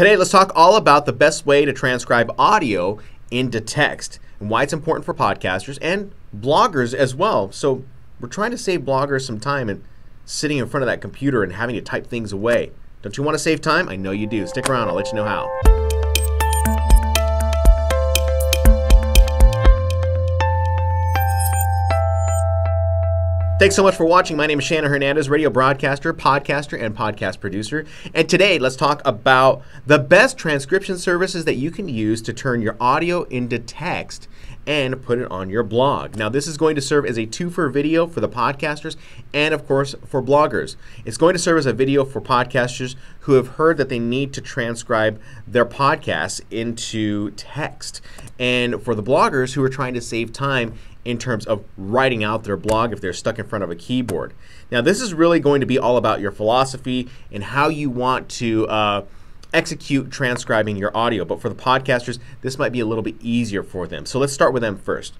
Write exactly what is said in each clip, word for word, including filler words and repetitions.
Today, let's talk all about the best way to transcribe audio into text and why it's important for podcasters and bloggers as well. So we're trying to save bloggers some time and sitting in front of that computer and having to type things away. Don't you want to save time? I know you do. Stick around. I'll let you know how. Thanks so much for watching. My name is Shannon Hernandez, radio broadcaster, podcaster, and podcast producer. And today, let's talk about the best transcription services that you can use to turn your audio into text and put it on your blog. Now, this is going to serve as a twofer video for the podcasters and, of course, for bloggers. It's going to serve as a video for podcasters who have heard that they need to transcribe their podcasts into text, and for the bloggers who are trying to save time in terms of writing out their blog if they're stuck in front of a keyboard. Now, this is really going to be all about your philosophy and how you want to uh, execute transcribing your audio. But for the podcasters, this might be a little bit easier for them. So let's start with them first.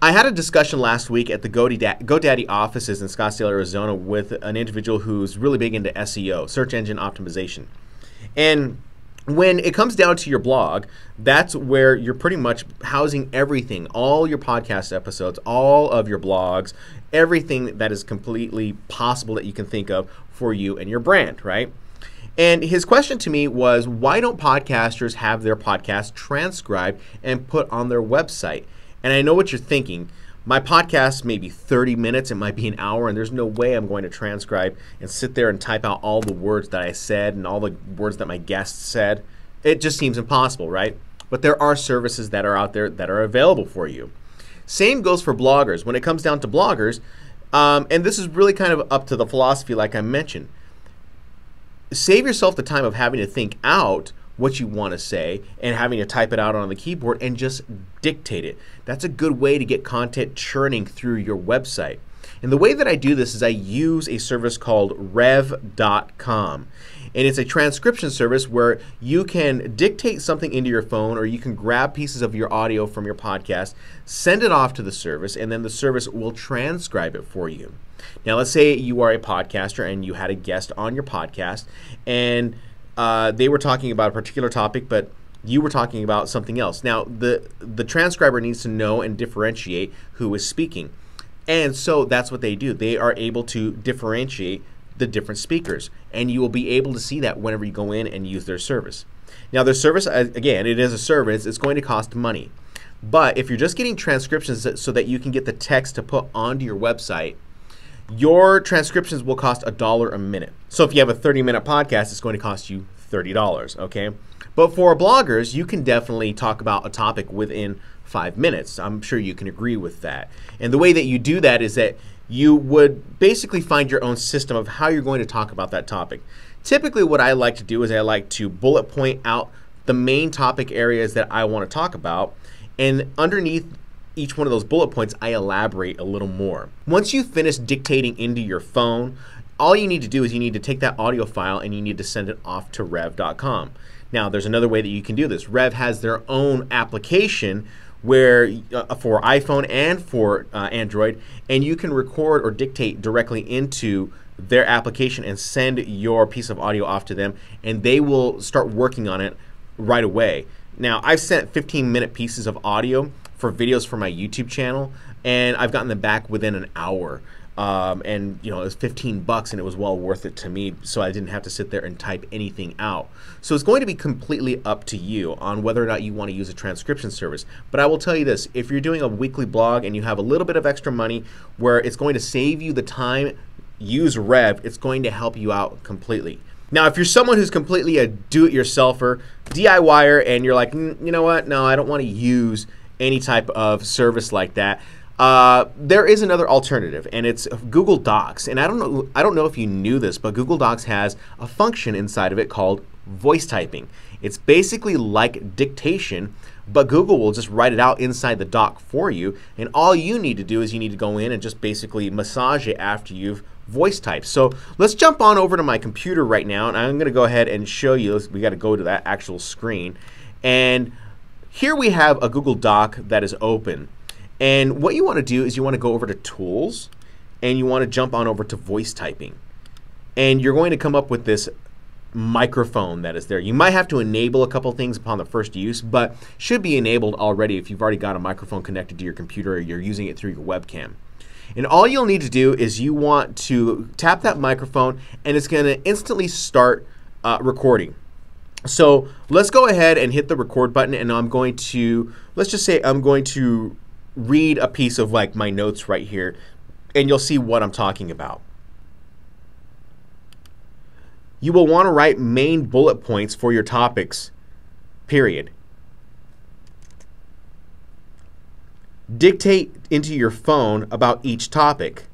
I had a discussion last week at the GoDaddy offices in Scottsdale, Arizona with an individual who's really big into S E O, search engine optimization. And when it comes down to your blog, that's where you're pretty much housing everything, all your podcast episodes, all of your blogs, everything that is completely possible that you can think of for you and your brand, right? And his question to me was, why don't podcasters have their podcast transcribed and put on their website? And I know what you're thinking. My podcast may be thirty minutes, it might be an hour, and there's no way I'm going to transcribe and sit there and type out all the words that I said and all the words that my guests said. It just seems impossible, right? But there are services that are out there that are available for you. Same goes for bloggers. When it comes down to bloggers, um, and this is really kind of up to the philosophy like I mentioned, save yourself the time of having to think out what you want to say and having to type it out on the keyboard and just dictate it. That's a good way to get content churning through your website. And the way that I do this is I use a service called Rev dot com. And it's a transcription service where you can dictate something into your phone, or you can grab pieces of your audio from your podcast, send it off to the service, and then the service will transcribe it for you. Now, let's say you are a podcaster and you had a guest on your podcast, and Uh, they were talking about a particular topic, but you were talking about something else. Now, the, the transcriber needs to know and differentiate who is speaking. And so that's what they do. They are able to differentiate the different speakers. And you will be able to see that whenever you go in and use their service. Now, their service, again, it is a service. It's going to cost money. But if you're just getting transcriptions so that you can get the text to put onto your website, your transcriptions will cost a dollar a minute. So if you have a thirty minute podcast, it's going to cost you thirty dollars, okay? But for bloggers, you can definitely talk about a topic within five minutes. I'm sure you can agree with that. And the way that you do that is that you would basically find your own system of how you're going to talk about that topic. Typically, what I like to do is I like to bullet point out the main topic areas that I want to talk about, and underneath each one of those bullet points, I elaborate a little more. Once you finish dictating into your phone, all you need to do is you need to take that audio file and you need to send it off to Rev dot com. Now, there's another way that you can do this. Rev has their own application where uh, for iPhone and for uh, Android, and you can record or dictate directly into their application and send your piece of audio off to them, and they will start working on it right away. Now, I've sent fifteen minute pieces of audio for videos for my YouTube channel, and I've gotten them back within an hour. Um, and you know, it was fifteen bucks, and it was well worth it to me, so I didn't have to sit there and type anything out. So it's going to be completely up to you on whether or not you want to use a transcription service. But I will tell you this, if you're doing a weekly blog and you have a little bit of extra money where it's going to save you the time, use Rev. It's going to help you out completely. Now, if you're someone who's completely a do-it-yourselfer, D I Y er, and you're like, mm, you know what, no, I don't want to use any type of service like that, uh, there is another alternative, and it's Google Docs. And I don't know, I don't know if you knew this, but Google Docs has a function inside of it called voice typing. It's basically like dictation, but Google will just write it out inside the doc for you, and all you need to do is you need to go in and just basically massage it after you've voice types. So let's jump on over to my computer right now, and I'm going to go ahead and show you. We got to go to that actual screen, and here we have a Google Doc that is open. And what you want to do is you want to go over to Tools, and you want to jump on over to Voice Typing. And you're going to come up with this microphone that is there. You might have to enable a couple things upon the first use, but should be enabled already if you've already got a microphone connected to your computer or you're using it through your webcam. And all you'll need to do is you want to tap that microphone and it's going to instantly start uh, recording. So let's go ahead and hit the record button, and I'm going to, let's just say I'm going to read a piece of like my notes right here, and you'll see what I'm talking about. You will want to write main bullet points for your topics, period. Dictate into your phone about each topic.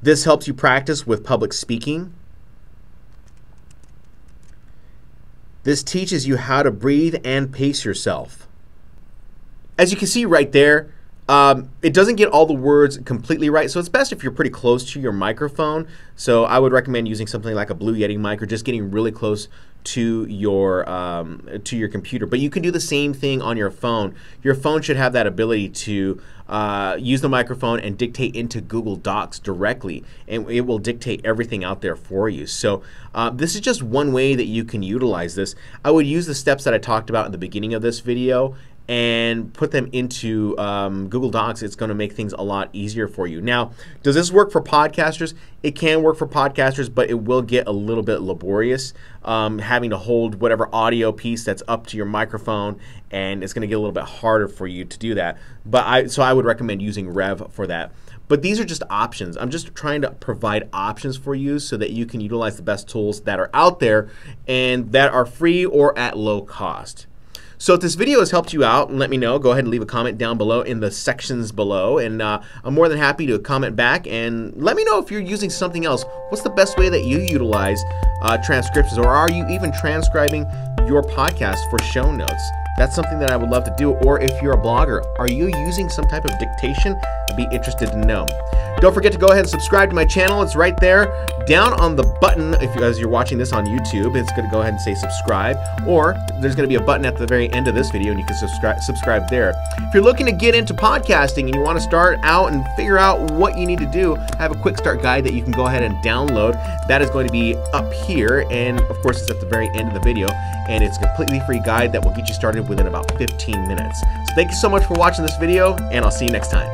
This helps you practice with public speaking. This teaches you how to breathe and pace yourself. As you can see right there, Um, it doesn't get all the words completely right, so it's best if you're pretty close to your microphone. So I would recommend using something like a Blue Yeti mic or just getting really close to your um, to your computer. But you can do the same thing on your phone. Your phone should have that ability to uh, use the microphone and dictate into Google Docs directly, and it will dictate everything out there for you. So uh, this is just one way that you can utilize this. I would use the steps that I talked about in the beginning of this video and put them into um, Google Docs. It's going to make things a lot easier for you. Now, does this work for podcasters? It can work for podcasters, but it will get a little bit laborious um, having to hold whatever audio piece that's up to your microphone, and it's going to get a little bit harder for you to do that. But I, so I would recommend using Rev for that. But these are just options. I'm just trying to provide options for you so that you can utilize the best tools that are out there and that are free or at low cost. So if this video has helped you out, let me know. Go ahead and leave a comment down below in the sections below, and uh, I'm more than happy to comment back, and let me know if you're using something else. What's the best way that you utilize uh, transcriptions, or are you even transcribing your podcast for show notes? That's something that I would love to do. Or if you're a blogger, are you using some type of dictation? I'd be interested to know. Don't forget to go ahead and subscribe to my channel. It's right there down on the button. If you, as you're watching this on YouTube, it's going to go ahead and say subscribe, or there's going to be a button at the very end of this video and you can subscribe subscribe there. If you're looking to get into podcasting and you want to start out and figure out what you need to do, I have a quick start guide that you can go ahead and download. That is going to be up here, and of course it's at the very end of the video, and it's a completely free guide that will get you started within about fifteen minutes. So thank you so much for watching this video, and I'll see you next time.